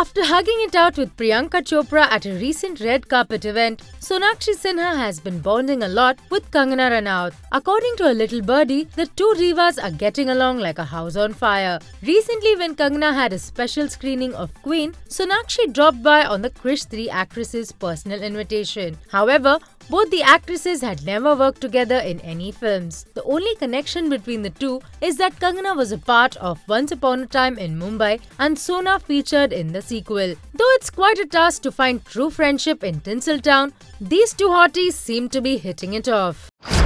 After hugging it out with Priyanka Chopra at a recent red carpet event, Sonakshi Sinha has been bonding a lot with Kangana Ranaut. According to a little birdie, the two divas are getting along like a house on fire. Recently, when Kangana had a special screening of Queen, Sonakshi dropped by on the Krish 3 actress's personal invitation. However, both the actresses had never worked together in any films. The only connection between the two is that Kangana was a part of Once Upon a Time in Mumbai and Sona featured in the sequel. Though it's quite a task to find true friendship in Tinseltown, these two hotties seem to be hitting it off.